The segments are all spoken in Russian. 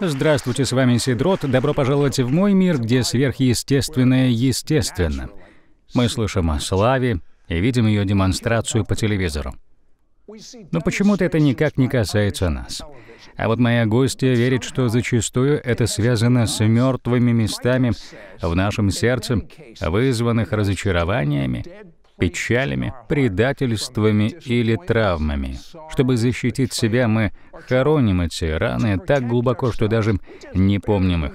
Здравствуйте, с вами Сид Рот. Добро пожаловать в мой мир, где сверхъестественное естественно. Мы слышим о славе и видим ее демонстрацию по телевизору. Но почему-то это никак не касается нас. А вот моя гостья верит, что зачастую это связано с мертвыми местами в нашем сердце, вызванных разочарованиями, печалями, предательствами или травмами. Чтобы защитить себя, мы хороним эти раны так глубоко, что даже не помним их.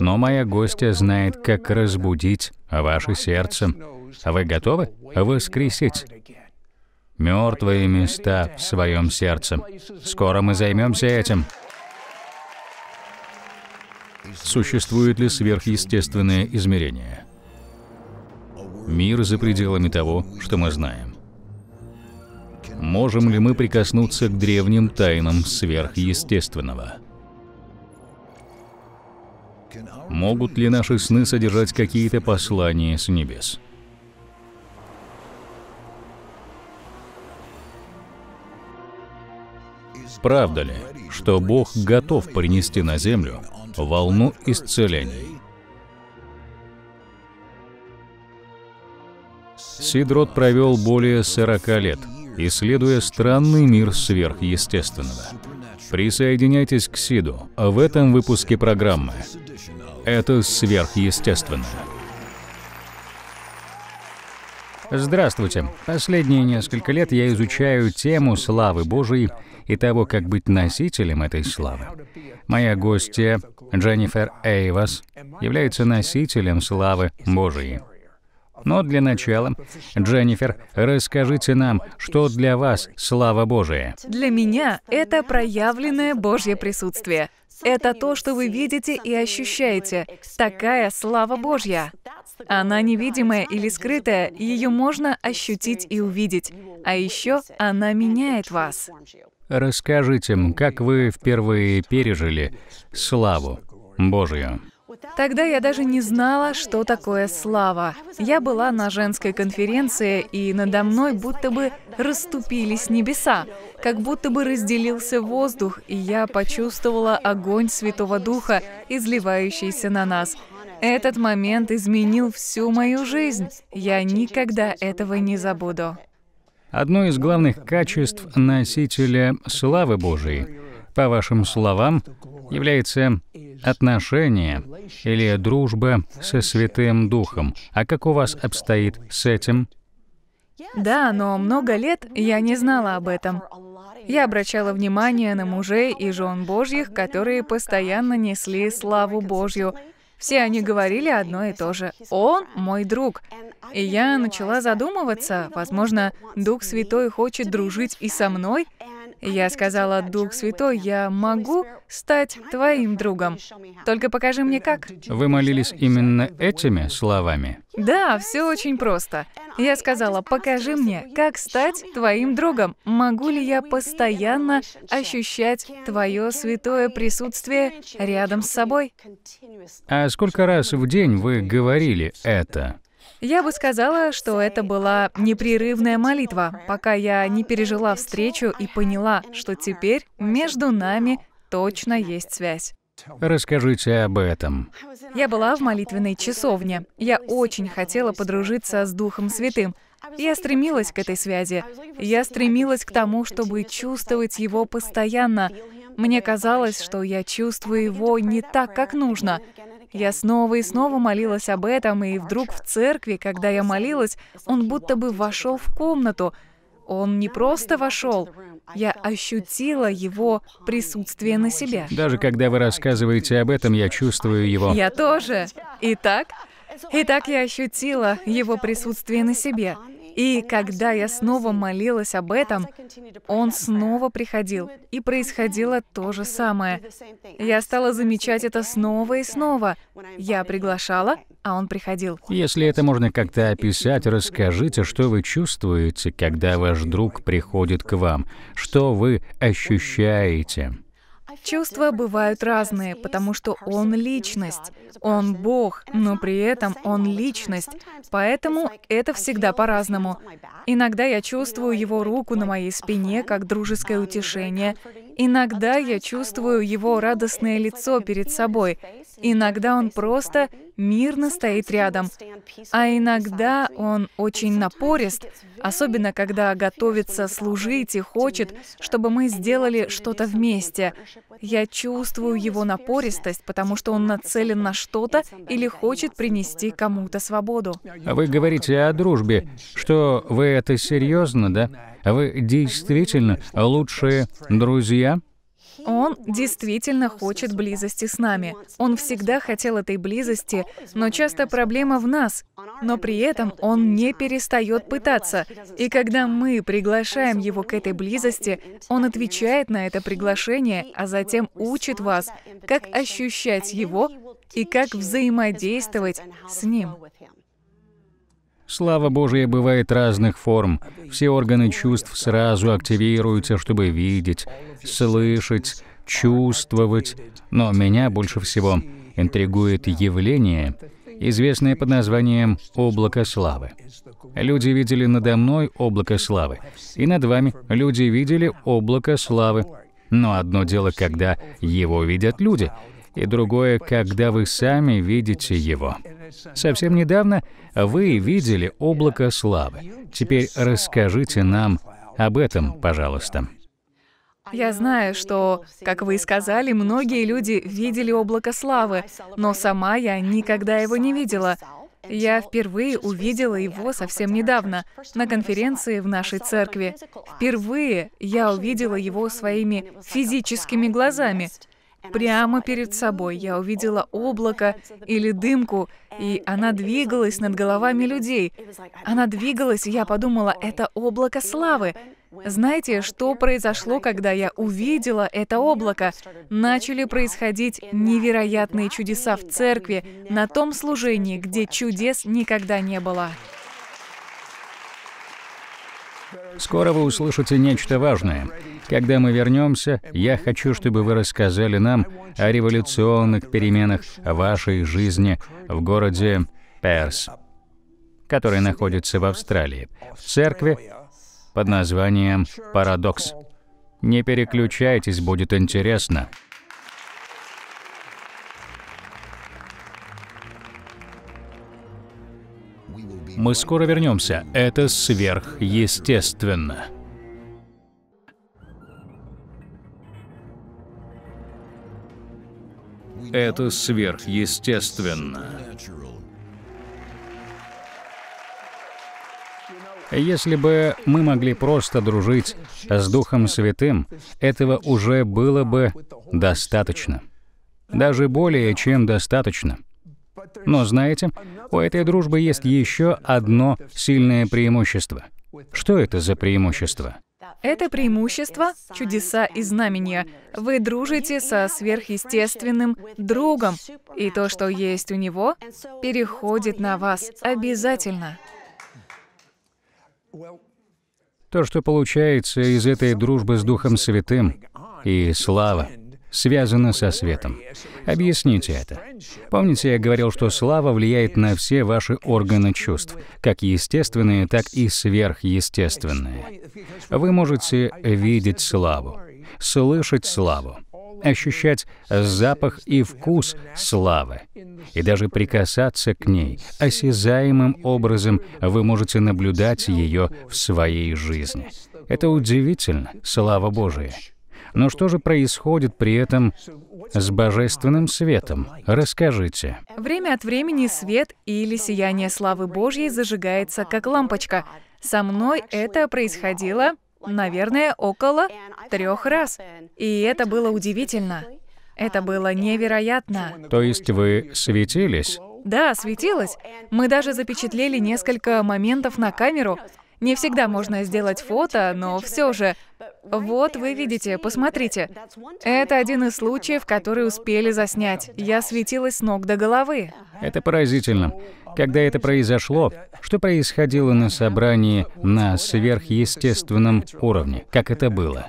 Но моя гостья знает, как разбудить ваше сердце. Вы готовы воскресить мертвые места в своем сердце? Скоро мы займемся этим. Существует ли сверхъестественное измерение? Мир за пределами того, что мы знаем. Можем ли мы прикоснуться к древним тайнам сверхъестественного? Могут ли наши сны содержать какие-то послания с небес? Правда ли, что Бог готов принести на землю волну исцелений? Сид Рот провел более 40 лет, исследуя странный мир сверхъестественного. Присоединяйтесь к Сиду в этом выпуске программы «Это сверхъестественно». Здравствуйте. Последние несколько лет я изучаю тему славы Божией и того, как быть носителем этой славы. Моя гостья Дженнифер Эйваз является носителем славы Божией. Но для начала, Дженнифер, расскажите нам, что для вас слава Божия? Для меня это проявленное Божье присутствие. Это то, что вы видите и ощущаете. Такая слава Божья. Она невидимая или скрытая, ее можно ощутить и увидеть. А еще она меняет вас. Расскажите, как вы впервые пережили славу Божью? Тогда я даже не знала, что такое слава. Я была на женской конференции, и надо мной будто бы расступились небеса, как будто бы разделился воздух, и я почувствовала огонь Святого Духа, изливающийся на нас. Этот момент изменил всю мою жизнь. Я никогда этого не забуду. Одно из главных качеств носителя славы Божией, по вашим словам, является отношение или дружба со Святым Духом. А как у вас обстоит с этим? Да, но много лет я не знала об этом. Я обращала внимание на мужей и жен Божьих, которые постоянно несли славу Божью. Все они говорили одно и то же: «Он мой друг». И я начала задумываться, возможно, Дух Святой хочет дружить и со мной. Я сказала: «Дух Святой, я могу стать твоим другом. Только покажи мне, как». Вы молились именно этими словами? Да, все очень просто. Я сказала: «Покажи мне, как стать твоим другом. Могу ли я постоянно ощущать твое святое присутствие рядом с собой?» А сколько раз в день вы говорили это? Я бы сказала, что это была непрерывная молитва, пока я не пережила встречу и поняла, что теперь между нами точно есть связь. Расскажите об этом. Я была в молитвенной часовне. Я очень хотела подружиться с Духом Святым. Я стремилась к этой связи. Я стремилась к тому, чтобы чувствовать Его постоянно. Мне казалось, что я чувствую Его не так, как нужно. Я снова и снова молилась об этом, и вдруг в церкви, когда я молилась, Он будто бы вошел в комнату. Он не просто вошел, я ощутила Его присутствие на себе. Даже когда вы рассказываете об этом, я чувствую Его. Я тоже. Итак, я ощутила Его присутствие на себе. И когда я снова молилась об этом, Он снова приходил, и происходило то же самое. Я стала замечать это снова и снова. Я приглашала, а Он приходил. Если это можно как-то описать, расскажите, что вы чувствуете, когда ваш друг приходит к вам, что вы ощущаете. Чувства бывают разные, потому что он личность, он Бог, но при этом он личность, поэтому это всегда по-разному. Иногда я чувствую его руку на моей спине, как дружеское утешение. Иногда я чувствую его радостное лицо перед собой. Иногда он просто мирно стоит рядом. А иногда он очень напорист, особенно когда готовится служить и хочет, чтобы мы сделали что-то вместе. Я чувствую его напористость, потому что он нацелен на что-то или хочет принести кому-то свободу. Вы говорите о дружбе. Что, вы это серьезно, да? Вы действительно лучшие друзья? Он действительно хочет близости с нами. Он всегда хотел этой близости, но часто проблема в нас. Но при этом он не перестает пытаться. И когда мы приглашаем его к этой близости, он отвечает на это приглашение, а затем учит вас, как ощущать его и как взаимодействовать с ним. Слава Божия бывает разных форм. Все органы чувств сразу активируются, чтобы видеть, слышать, чувствовать. Но меня больше всего интригует явление, известное под названием «облако славы». Люди видели надо мной облако славы, и над вами люди видели облако славы. Но одно дело, когда его видят люди, и другое, когда вы сами видите его. Совсем недавно вы видели облако славы. Теперь расскажите нам об этом, пожалуйста. Я знаю, что, как вы и сказали, многие люди видели облако славы, но сама я никогда его не видела. Я впервые увидела его совсем недавно, на конференции в нашей церкви. Впервые я увидела его своими физическими глазами. Прямо перед собой я увидела облако или дымку, и она двигалась над головами людей. Она двигалась, и я подумала, это облако славы. Знаете, что произошло, когда я увидела это облако? Начали происходить невероятные чудеса в церкви, на том служении, где чудес никогда не было. Скоро вы услышите нечто важное. Когда мы вернемся, я хочу, чтобы вы рассказали нам о революционных переменах вашей жизни в городе Перс, который находится в Австралии, в церкви под названием «Парадокс». Не переключайтесь, будет интересно. Мы скоро вернемся. Это сверхъестественно. Это сверхъестественно. Если бы мы могли просто дружить с Духом Святым, этого уже было бы достаточно. Даже более чем достаточно. Но знаете, у этой дружбы есть еще одно сильное преимущество. Что это за преимущество? Это преимущество — чудеса и знамения. Вы дружите со сверхъестественным другом, и то, что есть у него, переходит на вас обязательно. То, что получается из этой дружбы с Духом Святым, и слава, связано со светом. Объясните это. Помните, я говорил, что слава влияет на все ваши органы чувств, как естественные, так и сверхъестественные. Вы можете видеть славу, слышать славу, ощущать запах и вкус славы, и даже прикасаться к ней. Осязаемым образом вы можете наблюдать ее в своей жизни. Это удивительно, слава Божия. Но что же происходит при этом с божественным светом? Расскажите. Время от времени свет или сияние славы Божьей зажигается, как лампочка. Со мной это происходило, наверное, около 3 раз. И это было удивительно. Это было невероятно. То есть вы светились? Да, светилась. Мы даже запечатлели несколько моментов на камеру. Не всегда можно сделать фото, но все же. Вот вы видите, посмотрите. Это один из случаев, который успели заснять. Я светилась с ног до головы. Это поразительно. Когда это произошло, что происходило на собрании на сверхъестественном уровне? Как это было?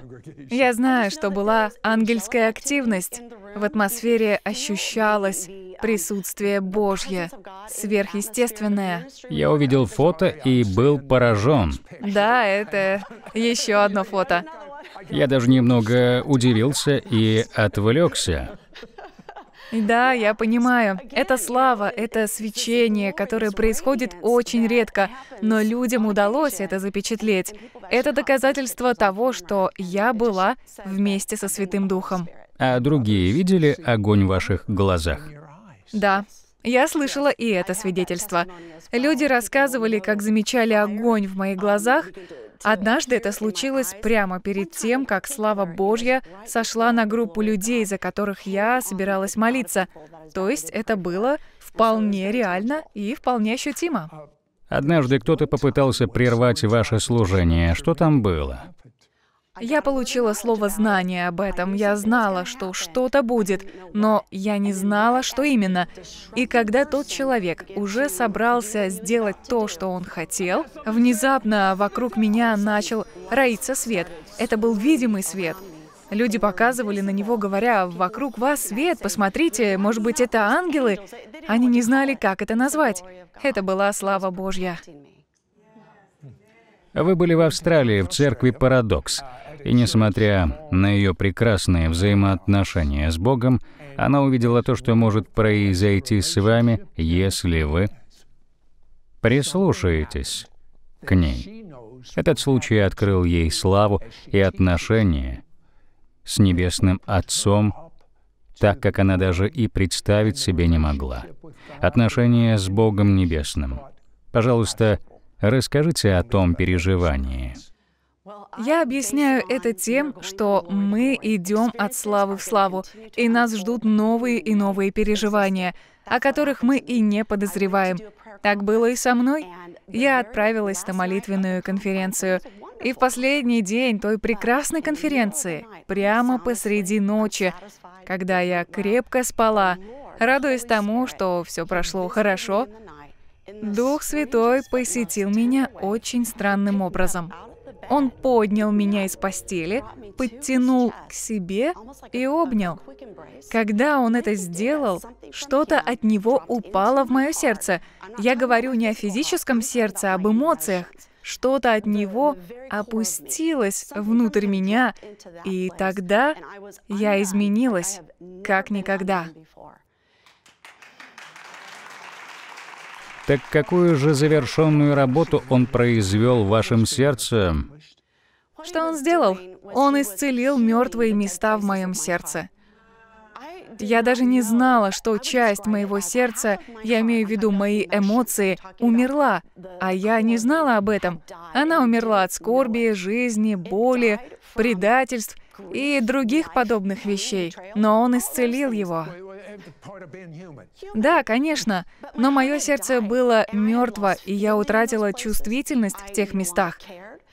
Я знаю, что была ангельская активность. В атмосфере ощущалось присутствие Божье, сверхъестественное. Я увидел фото и был поражен. Да, это еще одно фото. Я даже немного удивился и отвлекся. Да, я понимаю. Это слава, это свечение, которое происходит очень редко, но людям удалось это запечатлеть. Это доказательство того, что я была вместе со Святым Духом. А другие видели огонь в ваших глазах? Да. Я слышала и это свидетельство. Люди рассказывали, как замечали огонь в моих глазах. Однажды это случилось прямо перед тем, как слава Божья сошла на группу людей, за которых я собиралась молиться. То есть это было вполне реально и вполне ощутимо. Однажды кто-то попытался прервать ваше служение. Что там было? Я получила слово знания об этом. Я знала, что что-то будет, но я не знала, что именно. И когда тот человек уже собрался сделать то, что он хотел, внезапно вокруг меня начал роиться свет. Это был видимый свет. Люди показывали на него, говоря: «Вокруг вас свет, посмотрите, может быть, это ангелы?» Они не знали, как это назвать. Это была слава Божья. Вы были в Австралии в церкви «Парадокс», и несмотря на ее прекрасные взаимоотношения с Богом, она увидела то, что может произойти с вами, если вы прислушаетесь к ней. Этот случай открыл ей славу и отношения с Небесным Отцом, так как она даже и представить себе не могла. Отношения с Богом Небесным. Пожалуйста, расскажите о том переживании. Я объясняю это тем, что мы идем от славы в славу, и нас ждут новые и новые переживания, о которых мы и не подозреваем. Так было и со мной. Я отправилась на молитвенную конференцию, и в последний день той прекрасной конференции, прямо посреди ночи, когда я крепко спала, радуясь тому, что все прошло хорошо, Дух Святой посетил меня очень странным образом. Он поднял меня из постели, подтянул к себе и обнял. Когда он это сделал, что-то от него упало в мое сердце. Я говорю не о физическом сердце, а об эмоциях. Что-то от него опустилось внутрь меня, и тогда я изменилась, как никогда. Так какую же завершенную работу он произвел в вашем сердце? Что он сделал? Он исцелил мертвые места в моем сердце. Я даже не знала, что часть моего сердца, я имею в виду мои эмоции, умерла, а я не знала об этом. Она умерла от скорби, жизни, боли, предательств и других подобных вещей, но он исцелил его. Да, конечно, но мое сердце было мертво, и я утратила чувствительность в тех местах.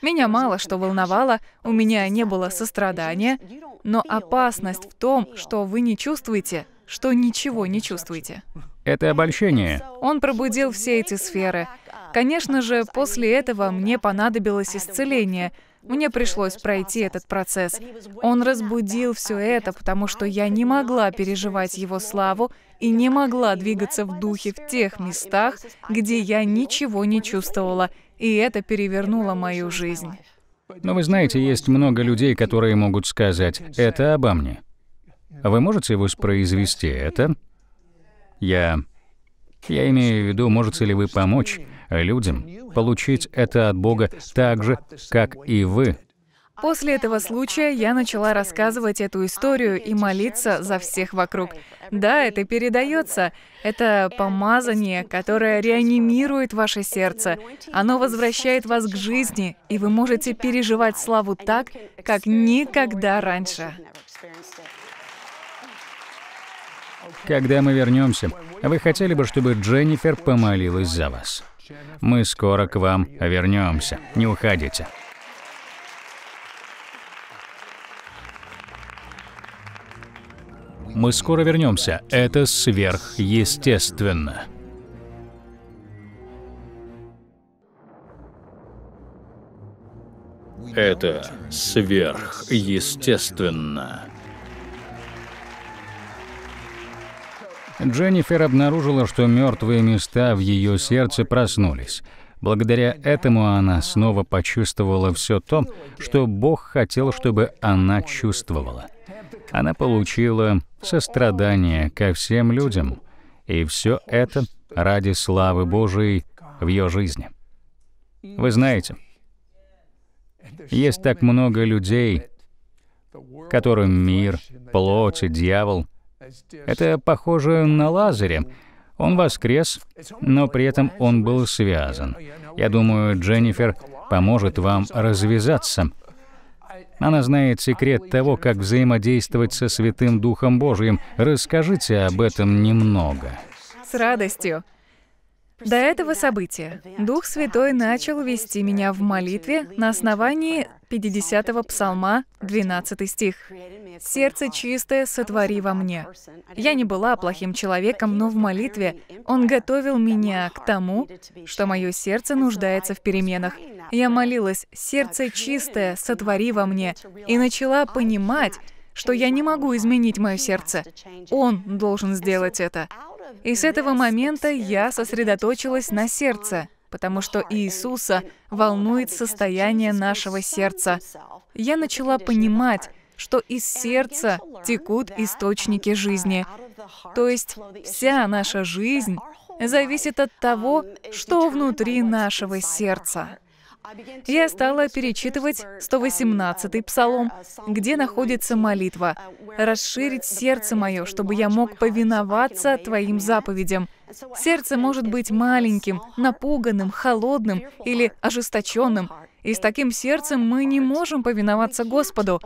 Меня мало что волновало, у меня не было сострадания, но опасность в том, что вы не чувствуете, что ничего не чувствуете. Это обольщение. Он пробудил все эти сферы. Конечно же, после этого мне понадобилось исцеление. Мне пришлось пройти этот процесс. Он разбудил все это, потому что я не могла переживать его славу и не могла двигаться в духе в тех местах, где я ничего не чувствовала, и это перевернуло мою жизнь. Но вы знаете, есть много людей, которые могут сказать: «Это обо мне». Вы можете воспроизвести это? Я имею в виду, можете ли вы помочь людям получить это от Бога так же, как и вы? После этого случая я начала рассказывать эту историю и молиться за всех вокруг. Да, это передается. Это помазание, которое реанимирует ваше сердце. Оно возвращает вас к жизни, и вы можете переживать славу так, как никогда раньше. Когда мы вернемся, вы хотели бы, чтобы Дженнифер помолилась за вас? Мы скоро к вам вернемся. Не уходите. Мы скоро вернемся. Это сверхъестественно. Это сверхъестественно. Дженнифер обнаружила, что мертвые места в ее сердце проснулись. Благодаря этому она снова почувствовала все то, что Бог хотел, чтобы она чувствовала. Она получила сострадание ко всем людям, и все это ради славы Божией в ее жизни. Вы знаете, есть так много людей, которым мир, плоть и дьявол. Это похоже на Лазаря. Он воскрес, но при этом он был связан. Я думаю, Дженнифер поможет вам развязаться. Она знает секрет того, как взаимодействовать со Святым Духом Божьим. Расскажите об этом немного. С радостью. До этого события Дух Святой начал вести меня в молитве на основании 50-го псалма, 12 стих. «Сердце чистое сотвори во мне». Я не была плохим человеком, но в молитве Он готовил меня к тому, что мое сердце нуждается в переменах. Я молилась «Сердце чистое сотвори во мне» и начала понимать, что я не могу изменить мое сердце. Он должен сделать это. И с этого момента я сосредоточилась на сердце, потому что Иисуса волнует состояние нашего сердца. Я начала понимать, что из сердца текут источники жизни. То есть вся наша жизнь зависит от того, что внутри нашего сердца. Я стала перечитывать 118-й псалом, где находится молитва «Расширить сердце мое, чтобы я мог повиноваться Твоим заповедям». Сердце может быть маленьким, напуганным, холодным или ожесточенным, и с таким сердцем мы не можем повиноваться Господу.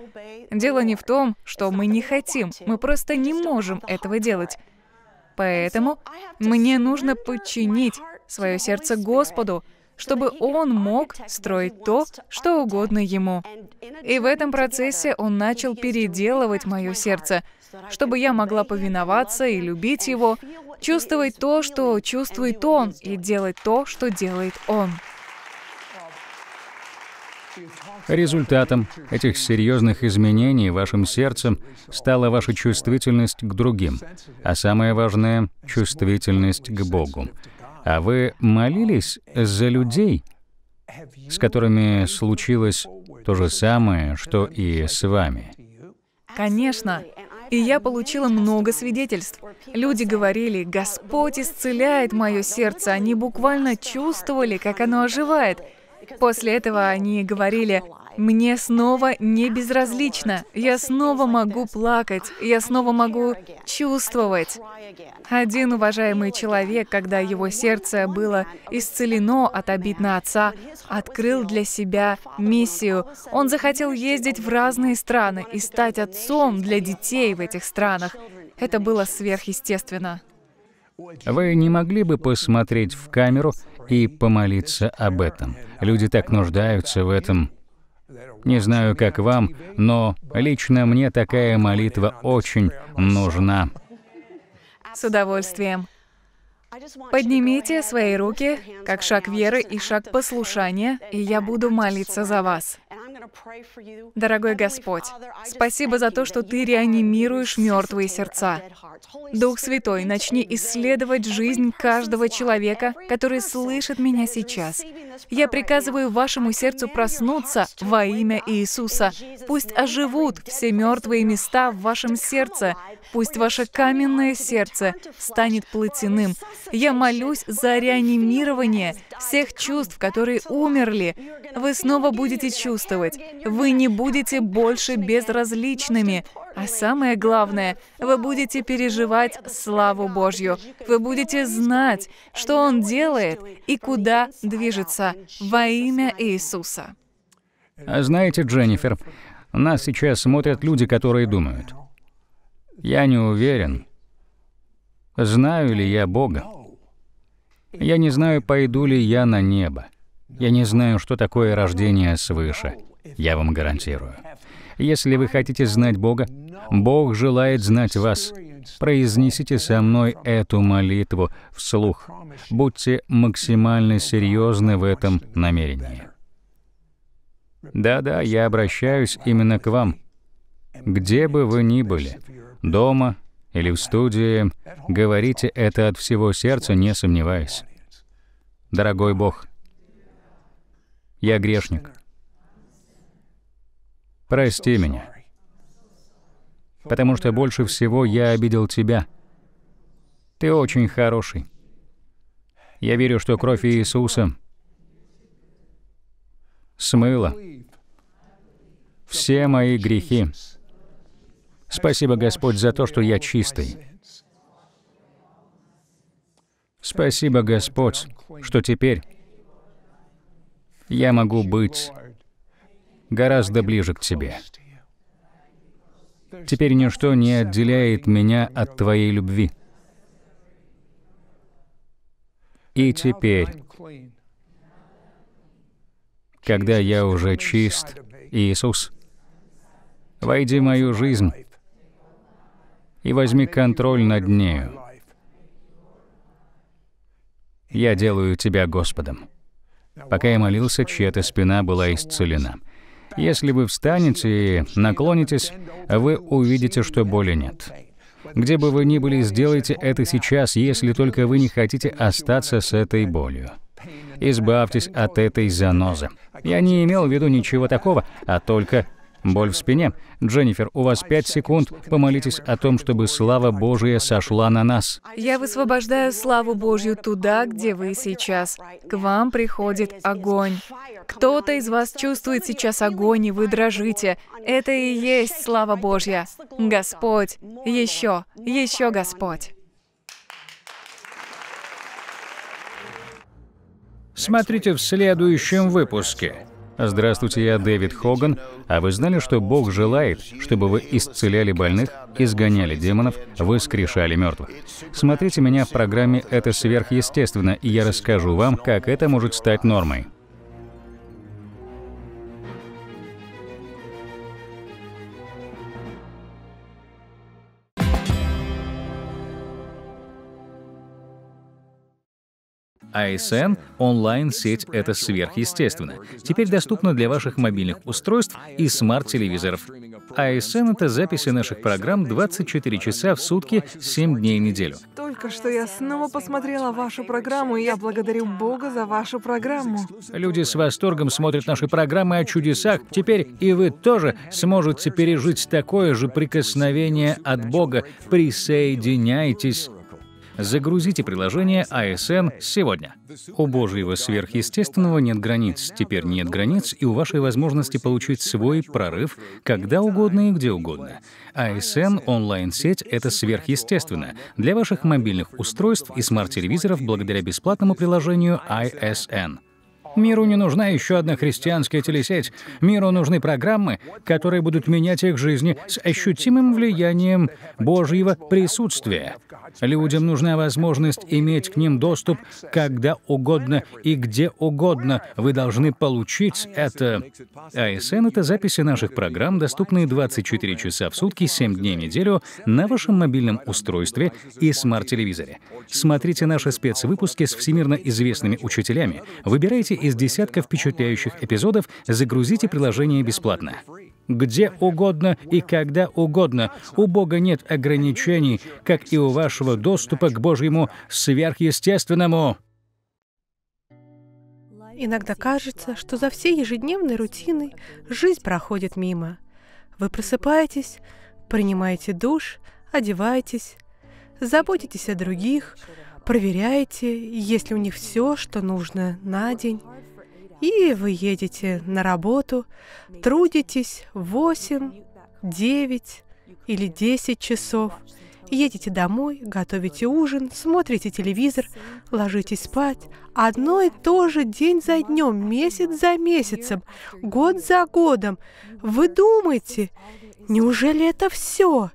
Дело не в том, что мы не хотим, мы просто не можем этого делать. Поэтому мне нужно подчинить свое сердце Господу, чтобы он мог строить то, что угодно ему. И в этом процессе он начал переделывать мое сердце, чтобы я могла повиноваться и любить его, чувствовать то, что чувствует он, и делать то, что делает он. Результатом этих серьезных изменений в вашем сердце стала ваша чувствительность к другим, а самое важное — чувствительность к Богу. А вы молились за людей, с которыми случилось то же самое, что и с вами? Конечно. И я получила много свидетельств. Люди говорили, «Господь исцеляет мое сердце». Они буквально чувствовали, как оно оживает. После этого они говорили, «Мне снова не безразлично. Я снова могу плакать. Я снова могу чувствовать». Один уважаемый человек, когда его сердце было исцелено от обид на отца, открыл для себя миссию. Он захотел ездить в разные страны и стать отцом для детей в этих странах. Это было сверхъестественно. Вы не могли бы посмотреть в камеру и помолиться об этом? Люди так нуждаются в этом. Не знаю, как вам, но лично мне такая молитва очень нужна. С удовольствием. Поднимите свои руки, как шаг веры и шаг послушания, и я буду молиться за вас. Дорогой Господь, спасибо за то, что Ты реанимируешь мертвые сердца. Дух Святой, начни исследовать жизнь каждого человека, который слышит меня сейчас. Я приказываю вашему сердцу проснуться во имя Иисуса. Пусть оживут все мертвые места в вашем сердце. Пусть ваше каменное сердце станет плотяным. Я молюсь за реанимирование всех чувств, которые умерли. Вы снова будете чувствовать. Вы не будете больше безразличными. А самое главное, вы будете переживать славу Божью. Вы будете знать, что Он делает и куда движется во имя Иисуса. Знаете, Дженнифер, нас сейчас смотрят люди, которые думают. Я не уверен, знаю ли я Бога. Я не знаю, пойду ли я на небо. Я не знаю, что такое рождение свыше. Я вам гарантирую. Если вы хотите знать Бога, Бог желает знать вас. Произнесите со мной эту молитву вслух. Будьте максимально серьезны в этом намерении. Да-да, я обращаюсь именно к вам. Где бы вы ни были, дома или в студии, говорите это от всего сердца, не сомневаясь. Дорогой Бог, я грешник. Прости меня, потому что больше всего я обидел Тебя. Ты очень хороший. Я верю, что кровь Иисуса смыла все мои грехи. Спасибо, Господь, за то, что я чистый. Спасибо, Господь, что теперь я могу быть гораздо ближе к Тебе. Теперь ничто не отделяет меня от Твоей любви. И теперь, когда я уже чист, Иисус, войди в мою жизнь и возьми контроль над нею. Я делаю Тебя Господом. Пока я молился, чья-то спина была исцелена. Если вы встанете и наклонитесь, вы увидите, что боли нет. Где бы вы ни были, сделайте это сейчас, если только вы не хотите остаться с этой болью. Избавьтесь от этой занозы. Я не имел в виду ничего такого, а только боль в спине. Дженнифер, у вас 5 секунд. Помолитесь о том, чтобы слава Божия сошла на нас. Я высвобождаю славу Божью туда, где вы сейчас. К вам приходит огонь. Кто-то из вас чувствует сейчас огонь, и вы дрожите. Это и есть слава Божья. Господь, еще, еще Господь. Смотрите в следующем выпуске. Здравствуйте, я Дэвид Хоган, а вы знали, что Бог желает, чтобы вы исцеляли больных, изгоняли демонов, воскрешали мертвых? Смотрите меня в программе «Это сверхъестественно», и я расскажу вам, как это может стать нормой. ISN – онлайн-сеть «Это сверхъестественно». Теперь доступна для ваших мобильных устройств и смарт-телевизоров. ISN – это записи наших программ 24 часа в сутки, 7 дней в неделю. Только что я снова посмотрела вашу программу, и я благодарю Бога за вашу программу. Люди с восторгом смотрят наши программы о чудесах. Теперь и вы тоже сможете пережить такое же прикосновение от Бога. Присоединяйтесь. Загрузите приложение ASN сегодня. У Божьего сверхъестественного нет границ. Теперь нет границ и у вашей возможности получить свой прорыв когда угодно и где угодно. ASN онлайн-сеть — это сверхъестественно для ваших мобильных устройств и смарт-телевизоров благодаря бесплатному приложению ISN. Миру не нужна еще одна христианская телесеть. Миру нужны программы, которые будут менять их жизни с ощутимым влиянием Божьего присутствия. Людям нужна возможность иметь к ним доступ когда угодно и где угодно. Вы должны получить это. ISN — это записи наших программ, доступные 24 часа в сутки, 7 дней в неделю на вашем мобильном устройстве и смарт-телевизоре. Смотрите наши спецвыпуски с всемирно известными учителями. Выбирайте из десятков впечатляющих эпизодов, загрузите приложение бесплатно. Где угодно и когда угодно. У Бога нет ограничений, как и у вашего доступа к Божьему сверхъестественному. Иногда кажется, что за всей ежедневной рутиной жизнь проходит мимо. Вы просыпаетесь, принимаете душ, одеваетесь, заботитесь о других, проверяете, есть ли у них все, что нужно на день. И вы едете на работу, трудитесь 8, 9 или 10 часов. Едете домой, готовите ужин, смотрите телевизор, ложитесь спать. Одно и то же день за днем, месяц за месяцем, год за годом. Вы думаете, неужели это все?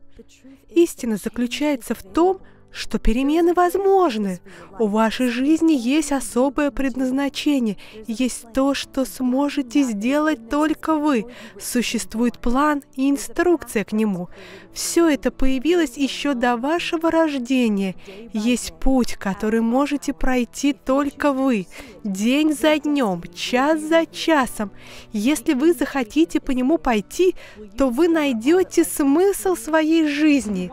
Истина заключается в том, что перемены возможны. У вашей жизни есть особое предназначение, есть то, что сможете сделать только вы. Существует план и инструкция к нему. Все это появилось еще до вашего рождения. Есть путь, который можете пройти только вы. День за днем, час за часом. Если вы захотите по нему пойти, то вы найдете смысл своей жизни.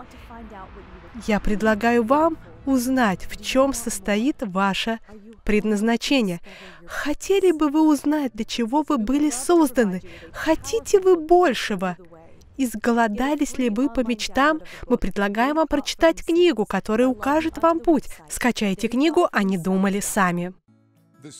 Я предлагаю вам узнать, в чем состоит ваше предназначение. Хотели бы вы узнать, для чего вы были созданы? Хотите вы большего? Изголодались ли вы по мечтам? Мы предлагаем вам прочитать книгу, которая укажет вам путь. Скачайте книгу «Они думали сами».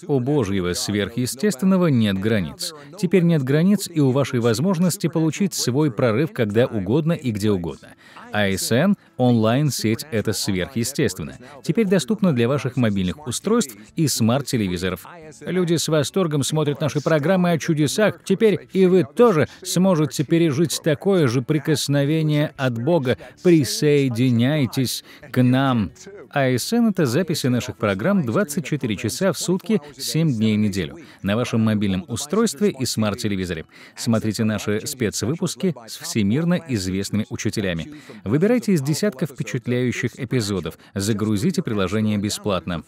У Божьего сверхъестественного нет границ. Теперь нет границ и у вашей возможности получить свой прорыв когда угодно и где угодно. ISN – онлайн-сеть «Это сверхъестественно». Теперь доступна для ваших мобильных устройств и смарт-телевизоров. Люди с восторгом смотрят наши программы о чудесах. Теперь и вы тоже сможете пережить такое же прикосновение от Бога. Присоединяйтесь к нам. ISN – это записи наших программ 24 часа в сутки, 7 дней в неделю, на вашем мобильном устройстве и смарт-телевизоре. Смотрите наши спецвыпуски с всемирно известными учителями. Выбирайте из десятков впечатляющих эпизодов. Загрузите приложение бесплатно.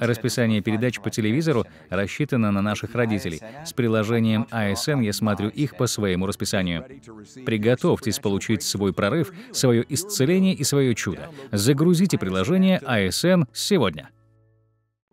Расписание передач по телевизору рассчитано на наших родителей. С приложением ASN я смотрю их по своему расписанию. Приготовьтесь получить свой прорыв, свое исцеление и свое чудо. Загрузите приложение ASN сегодня.